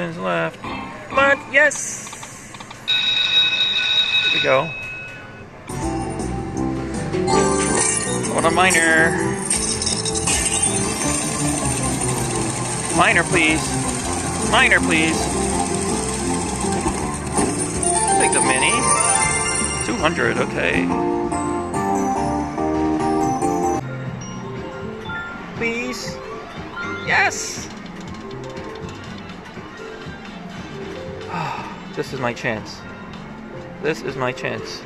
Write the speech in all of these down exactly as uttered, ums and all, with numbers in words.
seconds left. Come on, yes! Here we go. What a minor. Minor, please. Minor, please. Take the mini. two hundred, okay. Please. Yes! This is my chance. This is my chance.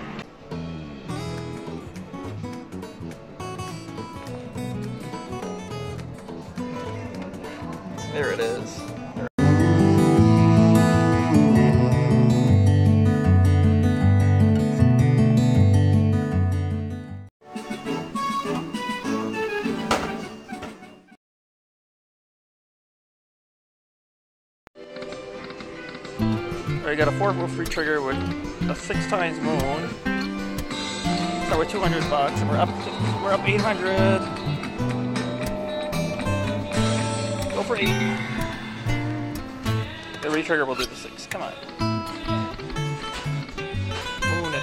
There it is. I got a four-wheel free trigger with a six times moon. So we're two hundred bucks, and we're up. We're up eight hundred. Go for eight. The retrigger will do the six. Come on. Moon it.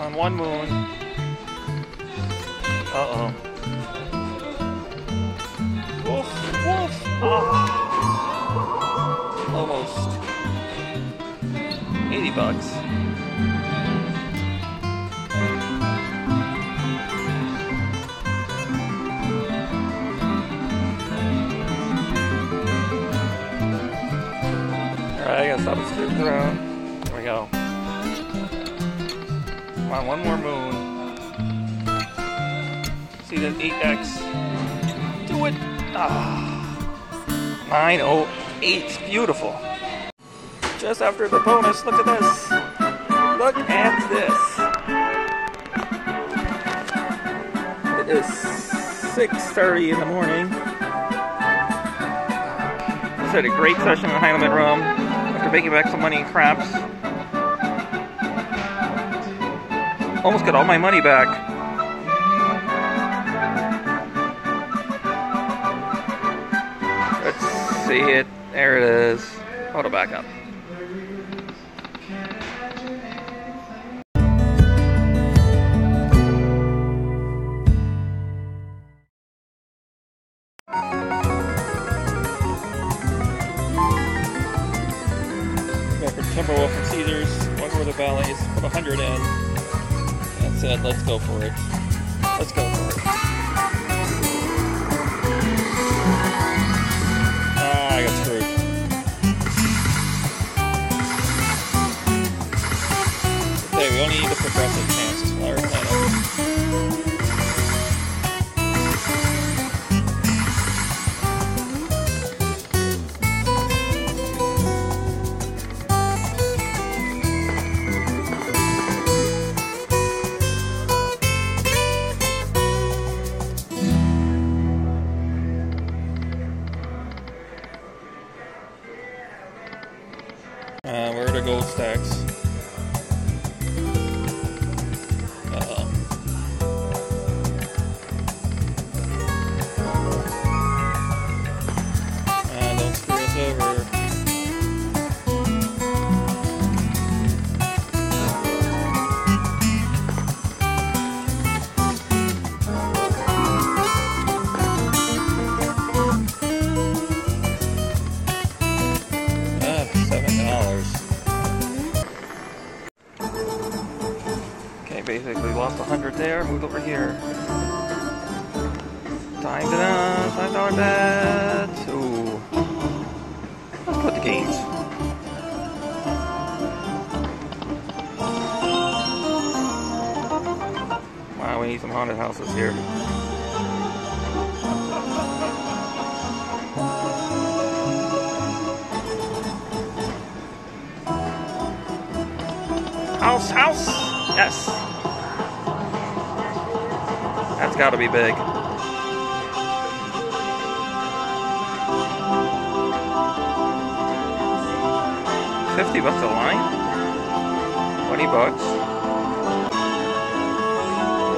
On one moon. Uh-oh. Wolf! Wolf! Oh. Almost. eighty bucks. I gotta stop and screw it around. There we go. Come on, one more moon. See that eight X. Do it! Ah, nine oh eight. Beautiful. Just after the bonus, look at this. Look at this. It is six thirty in the morning. This had a great session in the Heinemann Room. Making back some money in craps. Almost got all my money back. Let's see it. There it is. Photo back up. Timberwolf from Caesars, one for the ballets, put a hundred in. That said, let's go for it. Let's go for it. Ah, I got screwed. Okay, we only need the progressive chances while we're Uh, we're at a Gold Stacks. Uh-oh. Uh, don't screw us over. Basically lost a hundred there, moved over here. Time to that, time to our bet. Ooh. Let's put the games. Wow, we need some haunted houses here. House, house! Yes! That's gotta be big. Fifty bucks a line? Twenty bucks.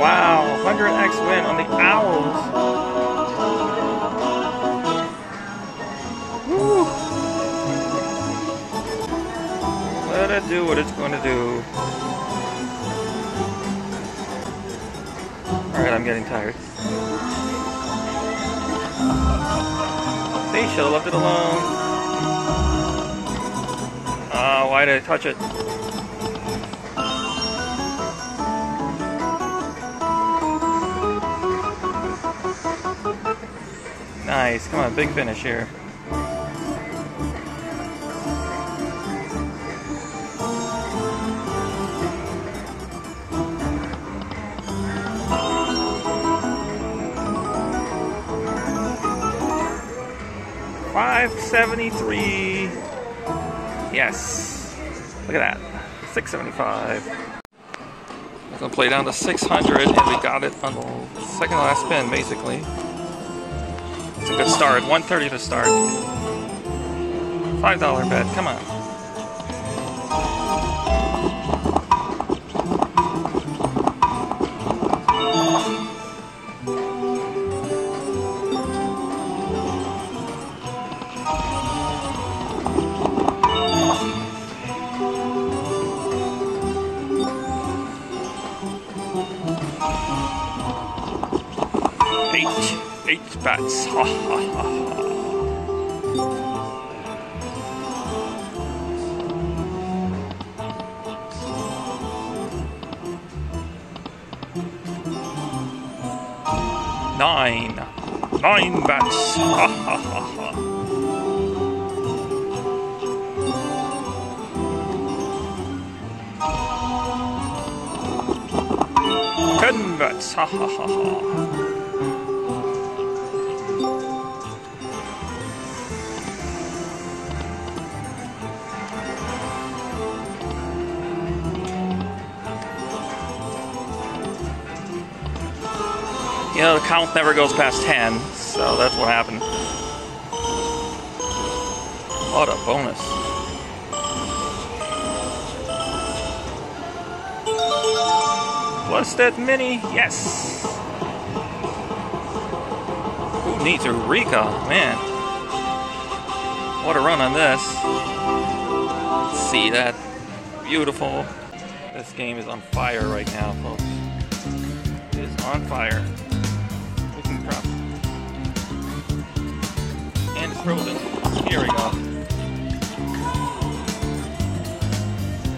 Wow, one hundred X win on the owls. gonna do what it's gonna do. Alright, I'm getting tired. See, should have left it alone. Ah, uh, why did I touch it? Nice, come on, big finish here. five seventy-three. Yes. Look at that. six seventy-five. We're going to play down to six hundred, and we got it on the second last spin, basically. It's a good start. one thirty to start. five dollar bet. Come on. Eight bats, ha ha ha ha. Nine, nine bats, ha ha ha ha. Ten bats, ha ha ha ha. You know, the count never goes past ten, so that's what happened. What a bonus. Plus that mini, yes! Who needs a recall, man? What a run on this. See that? Beautiful. This game is on fire right now, folks. It is on fire. And it's frozen. Here we go.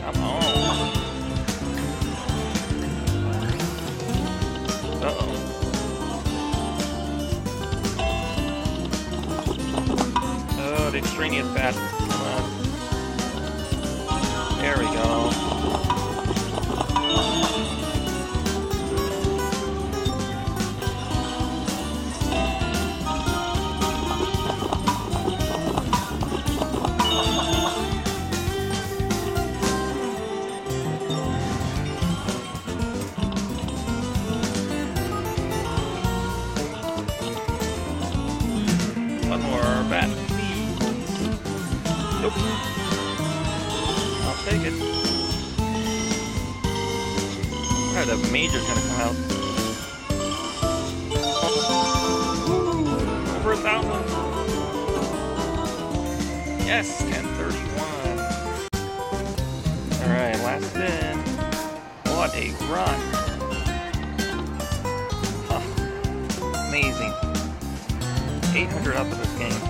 Come on. Uh-oh. Oh, the extraneous bat. Come on. There we go. The major's gonna come out. Ooh, over a thousand. Yes, ten thirty-one. Alright, last spin. What a run. Huh. Amazing. eight hundred up in this game.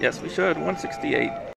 Yes, we should. one sixty-eight.